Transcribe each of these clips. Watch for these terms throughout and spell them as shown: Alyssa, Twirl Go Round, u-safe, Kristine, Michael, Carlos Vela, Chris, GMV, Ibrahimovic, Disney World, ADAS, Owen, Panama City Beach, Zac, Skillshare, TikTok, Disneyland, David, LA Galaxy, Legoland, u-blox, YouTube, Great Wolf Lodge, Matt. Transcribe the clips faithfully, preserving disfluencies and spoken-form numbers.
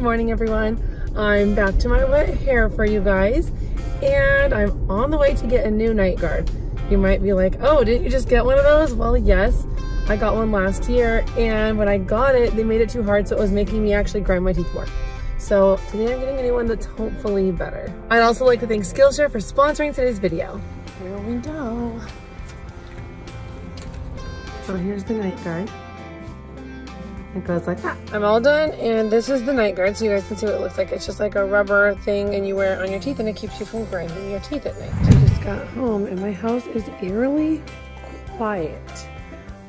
Good morning, everyone. I'm back to my wet hair for you guys, and I'm on the way to get a new night guard. You might be like, oh, didn't you just get one of those? Well, yes, I got one last year, and when I got it, they made it too hard, so it was making me actually grind my teeth more. So today I'm getting a new one that's hopefully better. I'd also like to thank Skillshare for sponsoring today's video. Here we go. So here's the night guard. It goes like that. I'm all done, and this is the night guard, so you guys can see what it looks like. It's just like a rubber thing, and you wear it on your teeth, and it keeps you from grinding your teeth at night. I just got home, and my house is eerily quiet.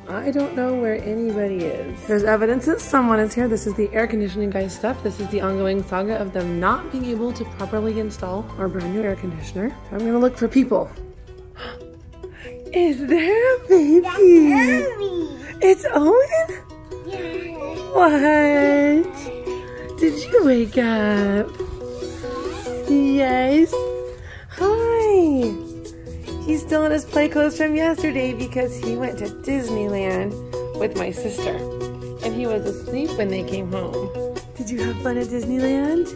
I don't know where anybody is. There's evidence that someone is here. This is the air conditioning guy's stuff. This is the ongoing saga of them not being able to properly install our brand new air conditioner. I'm gonna look for people. Is there a baby? That's Owen. It's Owen? Yeah. What? Did you wake up? Yes. Hi. He's still in his play clothes from yesterday because he went to Disneyland with my sister. And he was asleep when they came home. Did you have fun at Disneyland?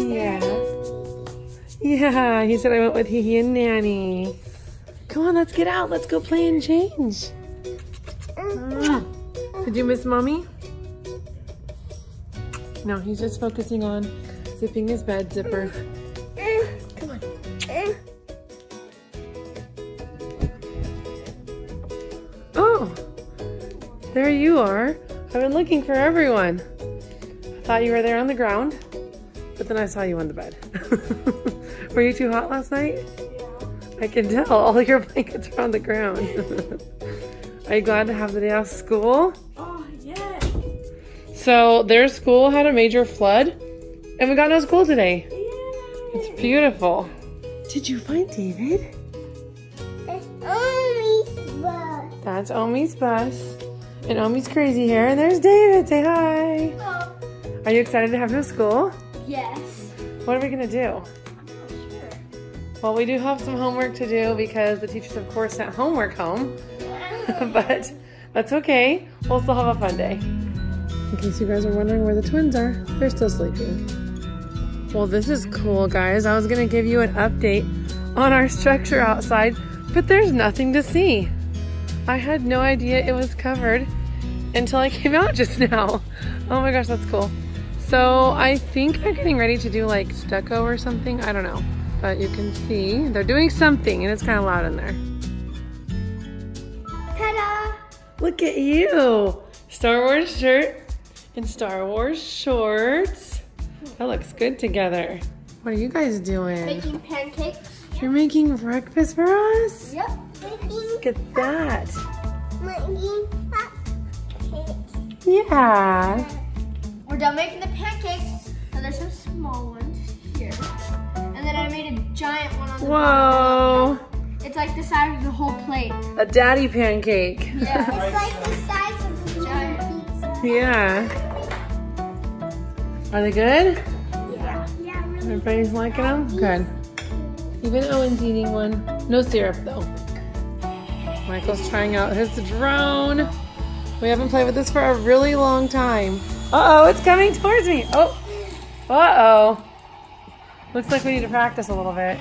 Yeah. Yeah, he said I went with Hee Hee and Nanny. Come on, let's get out. Let's go play and change. Did you miss mommy? No, he's just focusing on zipping his bed zipper. Come on. Oh, there you are. I've been looking for everyone. I thought you were there on the ground, but then I saw you on the bed. Were you too hot last night? Yeah. I can tell all your blankets are on the ground. Are you glad to have the day off school? Oh, yeah. So their school had a major flood, and we got no school today. Yay. It's beautiful. Did you find David? That's Omi's bus. That's Omi's bus. And Omi's crazy hair, and there's David. Say hi. Oh. Are you excited to have no school? Yes. What are we gonna do? I'm not sure. Well, we do have some homework to do because the teachers, of course, sent homework home. But that's okay. We'll still have a fun day. In case you guys are wondering where the twins are, they're still sleeping. Well, this is cool, guys. I was gonna give you an update on our structure outside, but there's nothing to see. I had no idea it was covered until I came out just now. Oh my gosh, that's cool. So I think they're getting ready to do like stucco or something. I don't know, but you can see they're doing something, and it's kind of loud in there. Look at you! Star Wars shirt and Star Wars shorts. That looks good together. What are you guys doing? Making pancakes. You're making breakfast for us? Yep. Making Look at that. Making pancakes. Yeah. We're done making the pancakes. So there's some small ones here. And then I made a giant one on the bottom. Whoa. It's like the size of the whole plate. A daddy pancake. Yeah. It's like the size of a giant pizza. Yeah. Are they good? Yeah. Yeah, really. Everybody's liking them? Good. Even Owen's eating one. No syrup though. Michael's trying out his drone. We haven't played with this for a really long time. Uh-oh, it's coming towards me. Oh. Uh-oh. Looks like we need to practice a little bit.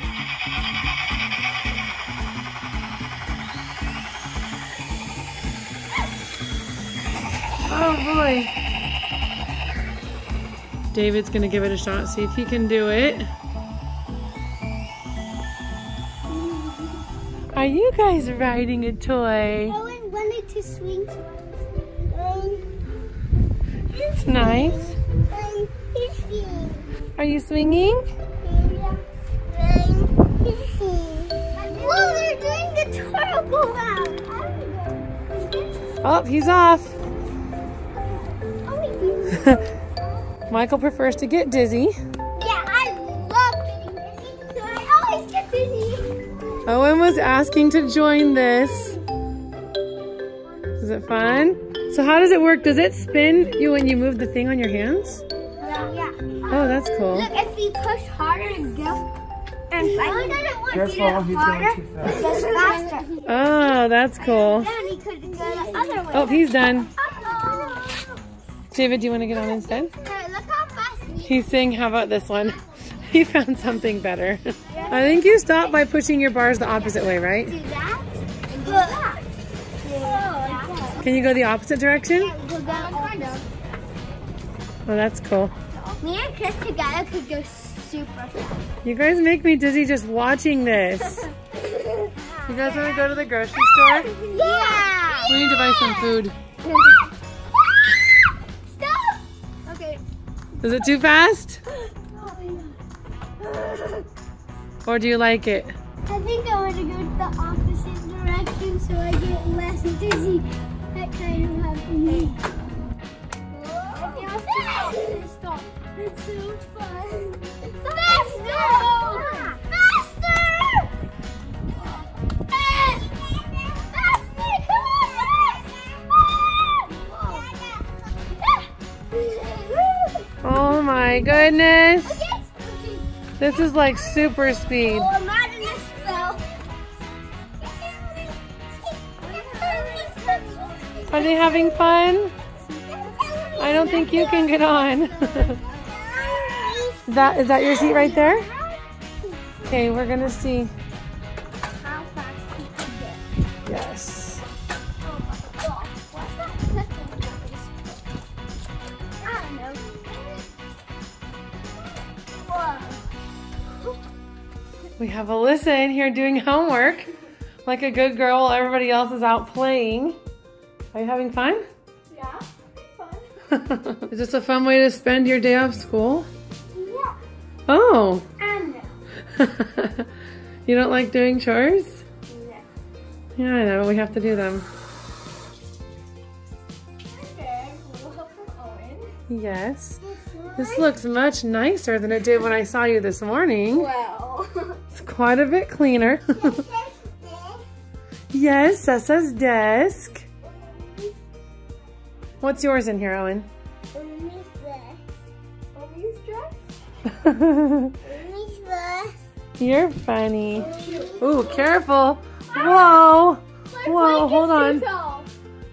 Oh boy. David's gonna give it a shot, see if he can do it. Are you guys riding a toy? Owen wanted to swing. It's nice. He's swinging. Are you swinging? Yeah. Whoa, they're doing the twirl go round. Oh, he's off. Michael prefers to get dizzy. Yeah, I love getting dizzy. So I always get dizzy. Owen was asking to join this. Is it fun? So how does it work? Does it spin you when you move the thing on your hands? Yeah. yeah. Oh, that's cool. Look, if you push harder and go. And no, I didn't want to do it harder. It goes faster. Oh, that's cool. Then he could go the other way. Oh, he's done. David, do you want to get on instead? Hey, look how fast he He's saying, how about this one? He found something better. I think you stop by pushing your bars the opposite way, right? Do that and do that. Can you go the opposite direction? Oh, that's cool. Me and Chris together could go super fast. You guys make me dizzy just watching this. You guys want to go to the grocery store? Yeah! We need to buy some food. Stop! Okay. Is it too fast? Or do you like it? I think I want to go the opposite direction so I get less dizzy. That kind of happens. Stop. It's so fun. Faster! Faster! Fast! Faster! Come on! Oh my goodness! Okay. Okay. This is like super speed. Oh, imagine this spell. Are they having fun? I don't think you can get on. Is that, is that your seat right there? Okay, we're gonna see. How fast you can get. Yes. Oh my gosh, what's that cooking noise? I don't know. Whoa. We have Alyssa in here doing homework. Like a good girl, everybody else is out playing. Are you having fun? Yeah. Is this a fun way to spend your day off school? Yeah. Oh. And no. You don't like doing chores? No. Yeah, I know, but we have to do them. Okay, a little help from Owen. Yes. This, this looks much nicer than it did when I saw you this morning. Well. It's quite a bit cleaner. Yes, Sessa's desk. What's yours in here, Owen? Mommy's dress. Mommy's dress? Mommy's dress. You're funny. Ooh, careful. Whoa. Whoa, hold on.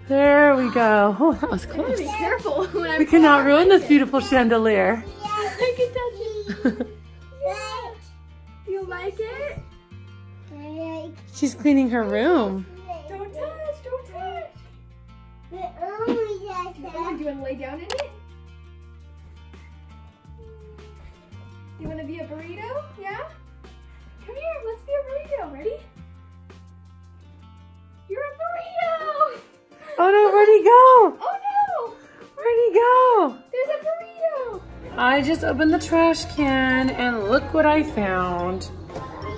There we go. Oh, that was close. Be careful. We cannot ruin this beautiful chandelier. Yeah, I can touch it. You like it? She's cleaning her room. Don't touch, don't touch. Oh, do you want to lay down in it? Do you want to be a burrito? Yeah? Come here, let's be a burrito. Ready? You're a burrito! Oh no, where'd he go? Oh no! Where'd he go? There's a burrito! I just opened the trash can and look what I found.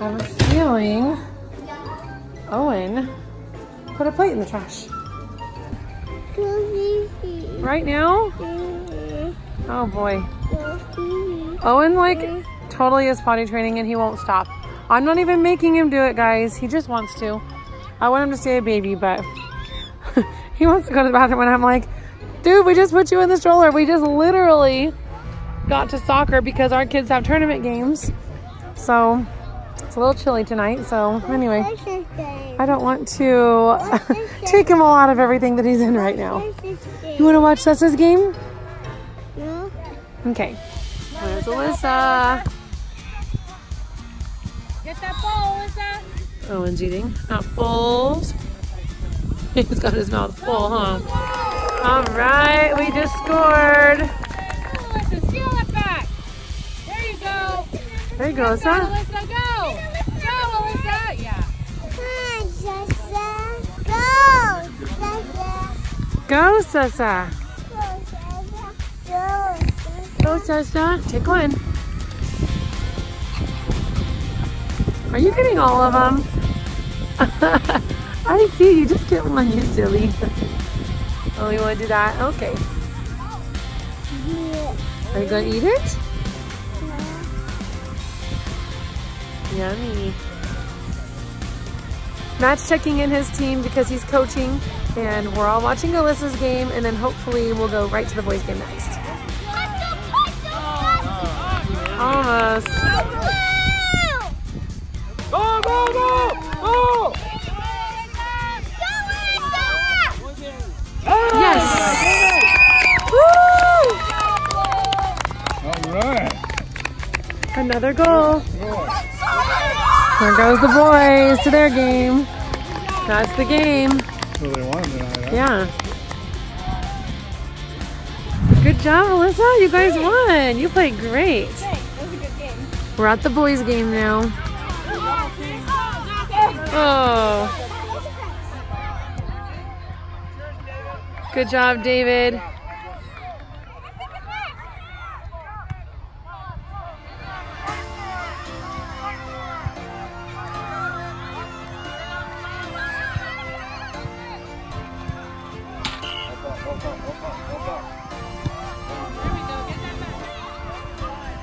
I have a feeling Owen put a plate in the trash. Right now? Oh boy. Owen like totally is potty training and he won't stop. I'm not even making him do it, guys. He just wants to. I want him to stay a baby, but he wants to go to the bathroom and I'm like, dude, we just put you in the stroller. We just literally got to soccer because our kids have tournament games. So it's a little chilly tonight. So anyway, I don't want to take him all out of everything that he's in right now. You want to watch Sessa's game? No. Okay. Where's Alyssa? Get that bowl, Alyssa. Owen's eating. Not bowls. He's got his mouth full, huh? All right, we just scored. Alyssa, steal it back. There you go. There you go, Alyssa. Alyssa, go. Go, Alyssa. Yeah. Go, Sessa. Go, Sessa. Go, Sessa. Take one. Are you getting all of them? I see you. Just get one, you silly. Oh, you want to do that? Okay. Are you going to eat it? Yeah. Yummy. Matt's checking in his team because he's coaching. And we're all watching Alyssa's game, and then hopefully we'll go right to the boys' game next. Almost. Go, go, go! Go! Yes! Woo! Another goal. There goes the boys to their game. That's the game. So they won tonight. Yeah. Good job, Alyssa. You guys won. You played great. It was a good game. We're at the boys' game now. Oh. Good job, David.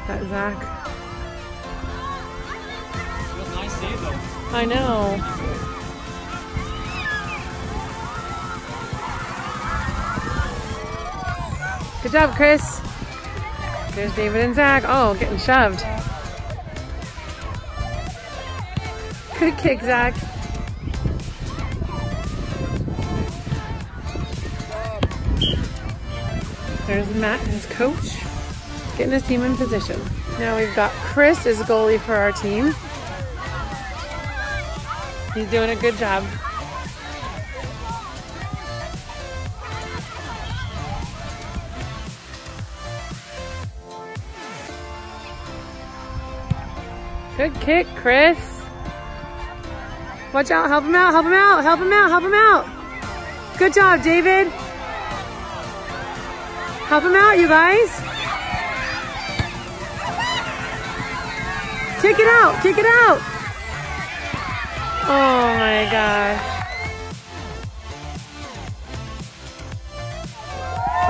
That Zac. It was a nice save though. I know. Good job, Chris. There's David and Zac. Oh, getting shoved. Good kick, Zac. There's Matt and his coach, getting his team in position. Now we've got Chris as goalie for our team. He's doing a good job. Good kick, Chris. Watch out, help him out, help him out, help him out, help him out. Good job, David. Help him out, you guys. Kick it out, kick it out. Oh my gosh.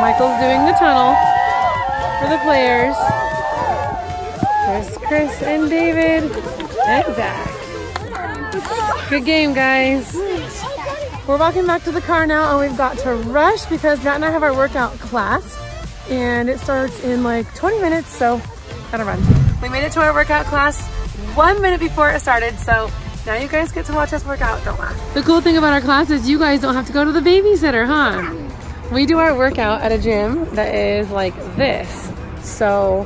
Michael's doing the tunnel for the players. There's Chris and David and Zac. Good game, guys. We're walking back to the car now and we've got to rush because Matt and I have our workout class and it starts in like twenty minutes, so gotta run. We made it to our workout class one minute before it started, so now you guys get to watch us work out, don't laugh. The cool thing about our class is you guys don't have to go to the babysitter, huh? We do our workout at a gym that is like this. So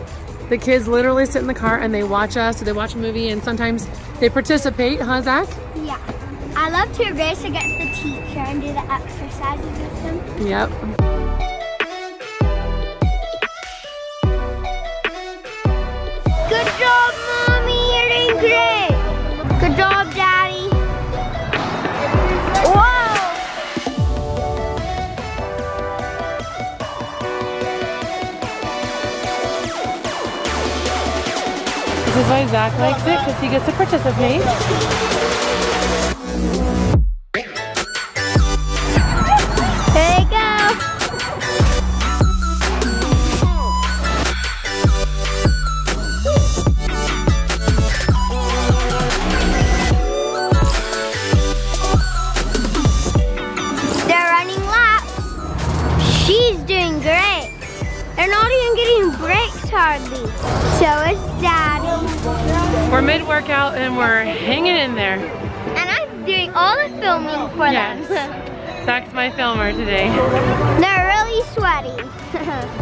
the kids literally sit in the car and they watch us, so they watch a movie and sometimes they participate, huh, Zac? Yeah. I love to race against the teacher and do the exercises with them. Yep. Good job, Mommy, you're doing great. Good job, Daddy. Whoa! This is why Zac likes it, because he gets to participate. Workout and we're hanging in there. And I'm doing all the filming for yes. them. Zac's my filmer today. They're really sweaty.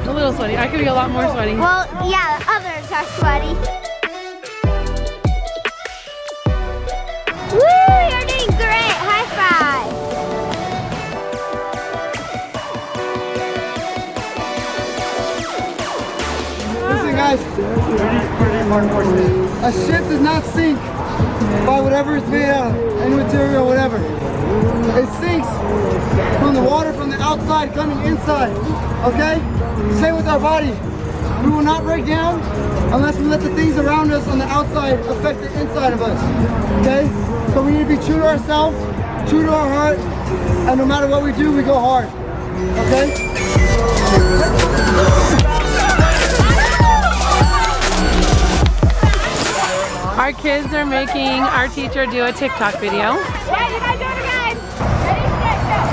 A little sweaty. I could be a lot more sweaty. Well, yeah, the others are sweaty. Woo, you're doing great. High five. Listen guys, pretty, pretty more important. A ship does not sink by whatever it's made out of, any material, whatever. It sinks from the water from the outside coming inside, okay? Same with our body. We will not break down unless we let the things around us on the outside affect the inside of us, okay? So we need to be true to ourselves, true to our heart, and no matter what we do, we go hard, okay? Our kids are making our teacher do a TikTok video. Yeah, you guys do it again. Ready, set,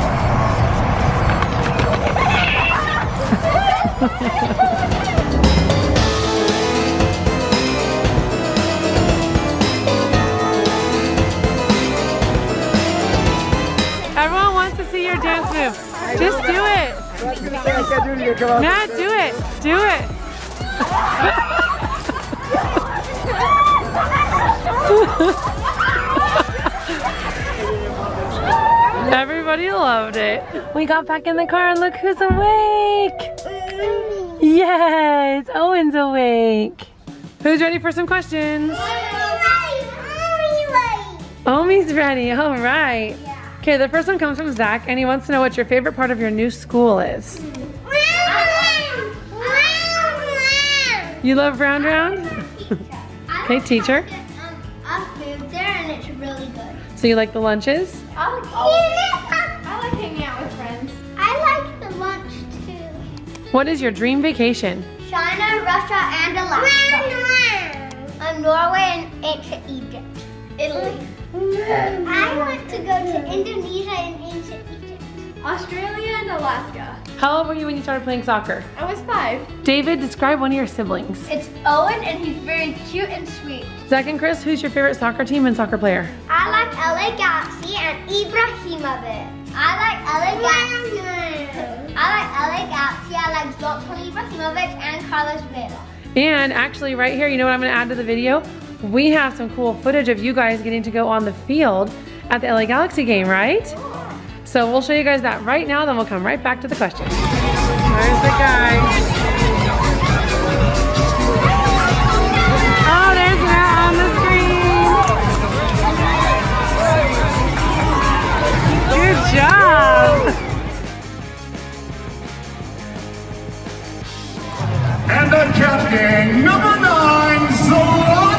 go. Everyone wants to see your dance move. Just do it. Matt, do it. Do it. Everybody loved it. We got back in the car and look who's awake. Yes, Owen's awake. Who's ready for some questions? Omi's ready, all right. Okay, the first one comes from Zac and he wants to know what your favorite part of your new school is. You love Round Round? Okay, teacher. I've moved there and it's really good. So you like the lunches? I like, I like hanging out with friends. I like the lunch too. What is your dream vacation? China, Russia, and Alaska. Round, round. Um, Norway and into Egypt. Italy. I want to go to Indonesia and into Egypt. Australia and Alaska. How old were you when you started playing soccer? I was five. David, describe one of your siblings. It's Owen and he's very cute and sweet. Zac and Chris, who's your favorite soccer team and soccer player? I like L A Galaxy and Ibrahimovic. I like L A Galaxy. I like L A Galaxy. I like Zac and Ibrahimovic and Carlos Vela. And actually right here, you know what I'm gonna add to the video? We have some cool footage of you guys getting to go on the field at the L A Galaxy game, right? So we'll show you guys that right now, then we'll come right back to the question. There's the guy. Oh, there's Matt on the screen. Good job. And the captain, number nine, Zolatan.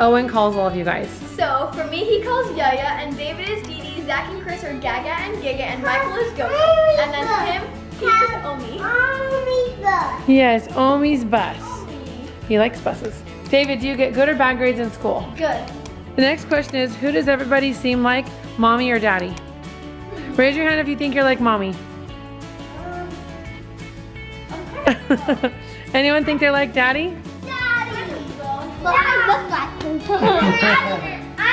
Owen calls all of you guys. So, for me, he calls Yaya, and David is Didi, Zac and Chris are Gaga and Giga, and Michael is Gogo. And then him, he is Omi. Omi's bus. Yes, Omi's bus. Omi. He likes buses. David, do you get good or bad grades in school? Good. The next question is, who does everybody seem like, mommy or daddy? Raise your hand if you think you're like mommy. Um, okay. Anyone think they're like daddy? Daddy! Well, I look like I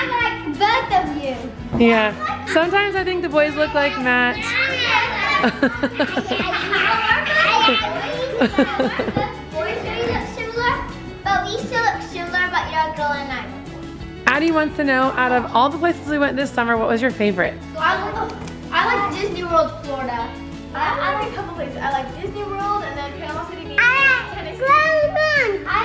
like both of you. Yeah. Sometimes I think the boys look like Matt. Boys look similar, but we still look similar, but you're a girl and I'm a boy. Addie wants to know, out of all the places we went this summer, what was your favorite? I like Disney World, Florida. I like a couple places. I like Disney World and then Panama City Beach.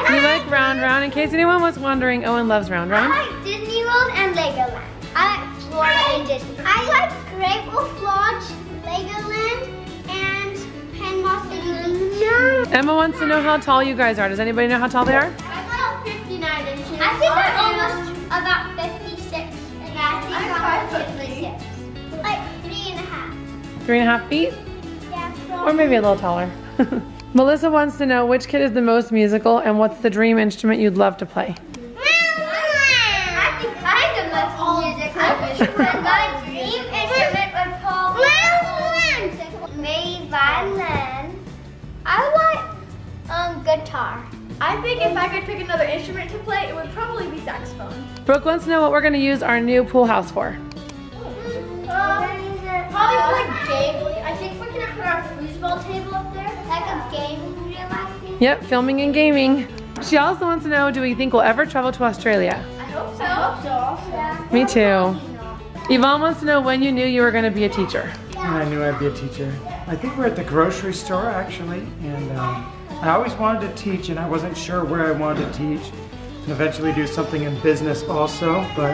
You like Round Round. In case anyone was wondering, Owen loves Round Round. I like Disney World and Legoland. I like Florida I, and Disney. I like Great Wolf Lodge, Legoland, and Panama City Beach. Emma wants to know how tall you guys are. Does anybody know how tall they are? I'm about fifty-nine inches. I think I'm almost about fifty-six. And I think I'm about fifty-six. Like three and a half. Three and a half feet? Yeah. Or maybe a little taller. Melissa wants to know which kid is the most musical and what's the dream instrument you'd love to play. I think I'm the most musical, but my dream instrument would probably be maybe violin. I want um guitar. I think if I could pick another instrument to play, it would probably be saxophone. Brooke wants to know what we're going to use our new pool house for. Mm-hmm. um, probably for like game. I think we're going to put our foosball table up there. Like a gaming relaxing. Yep, filming and gaming. She also wants to know, do we think we'll ever travel to Australia? I hope so. I hope so. Yeah. Me too. Yvonne wants to know when you knew you were going to be a teacher. When I knew I'd be a teacher. I think we're at the grocery store actually, and um, I always wanted to teach and I wasn't sure where I wanted to teach and eventually do something in business also, but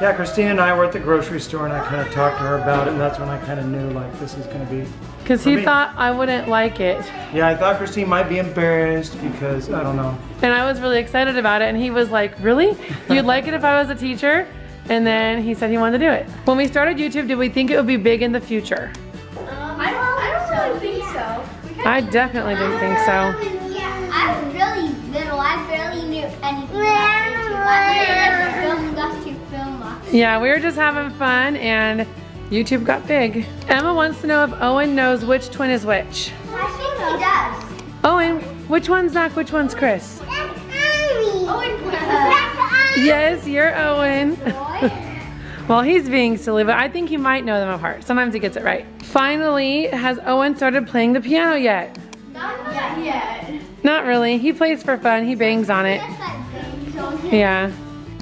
yeah, Christine and I were at the grocery store and I kind of talked to her about it, and that's when I kind of knew like this is going to be. Because he me. thought I wouldn't like it. Yeah, I thought Christine might be embarrassed because I don't know. And I was really excited about it and he was like, really? You'd like it if I was a teacher? And then he said he wanted to do it. When we started YouTube, did we think it would be big in the future? Um, I don't, I don't really think so. I definitely didn't think so. Yeah, I was really little. I barely knew anything about YouTube. I barely got to film lots. Yeah, we were just having fun and YouTube got big. Emma wants to know if Owen knows which twin is which. I think he does. Owen, which one's Zac, which one's Chris? That's Owen. Owen. Yes, you're Owen. Well, he's being silly, but I think he might know them apart. Sometimes he gets it right. Finally, has Owen started playing the piano yet? Not yet. yet. Not really. He plays for fun. He bangs on it. Yeah.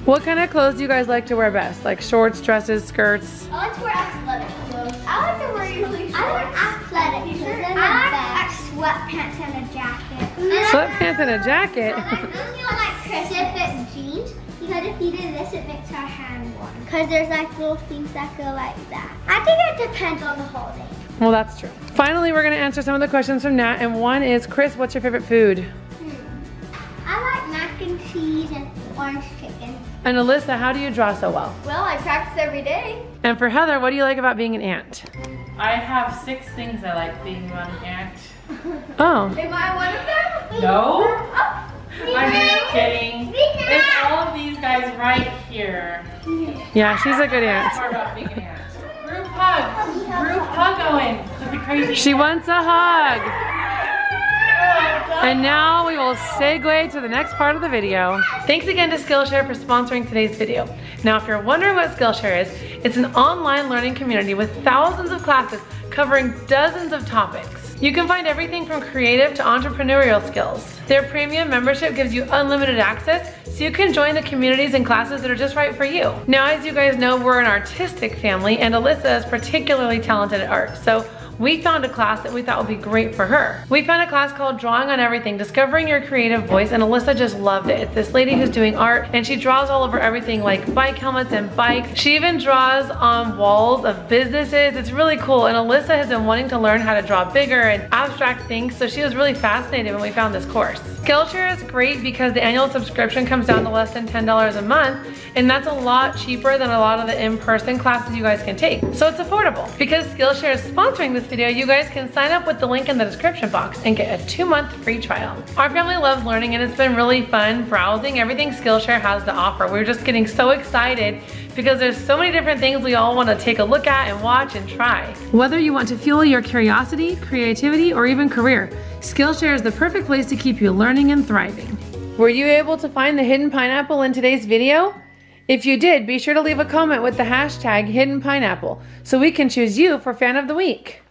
What kind of clothes do you guys like to wear best? Like shorts, dresses, skirts? I like to wear athletic clothes. I like to wear usually shorts. I like athletic clothes. I like sweatpants and a jacket. Sweatpants and a jacket? I like Chris's jeans. Because if you do this, it makes our hand warm. Because there's like little things that go like that. I think it depends on the holiday. Well, that's true. Finally, we're gonna answer some of the questions from Nat, and one is, Chris, what's your favorite food? Hmm. I like mac and cheese and orange chicken. And Alyssa, how do you draw so well? Well, I practice every day. And for Heather, what do you like about being an aunt? I have six things I like being about an aunt. Oh. Am I one of them? No. Oh. I'm just kidding. It's all of these guys right here. Yeah, she's a good aunt. Group hug. Group hug, Owen. Don't be crazy. She wants a hug. And now we will segue to the next part of the video. Thanks again to Skillshare for sponsoring today's video. Now, if you're wondering what Skillshare is, it's an online learning community with thousands of classes covering dozens of topics. You can find everything from creative to entrepreneurial skills. Their premium membership gives you unlimited access, so you can join the communities and classes that are just right for you. Now, as you guys know, we're an artistic family, and Alyssa is particularly talented at art, so we found a class that we thought would be great for her. We found a class called Drawing on Everything, Discovering Your Creative Voice, and Alyssa just loved it. It's this lady who's doing art, and she draws all over everything, like bike helmets and bikes. She even draws on walls of businesses. It's really cool, and Alyssa has been wanting to learn how to draw bigger and abstract things, so she was really fascinated when we found this course. Skillshare is great because the annual subscription comes down to less than ten dollars a month, and that's a lot cheaper than a lot of the in-person classes you guys can take. So it's affordable. Because Skillshare is sponsoring this video, you guys can sign up with the link in the description box and get a two-month free trial. Our family loves learning, and it's been really fun browsing everything Skillshare has to offer. We're just getting so excited because there's so many different things we all want to take a look at and watch and try. Whether you want to fuel your curiosity, creativity, or even career, Skillshare is the perfect place to keep you learning and thriving. Were you able to find the hidden pineapple in today's video? If you did, be sure to leave a comment with the hashtag Hidden Pineapple so we can choose you for Fan of the Week.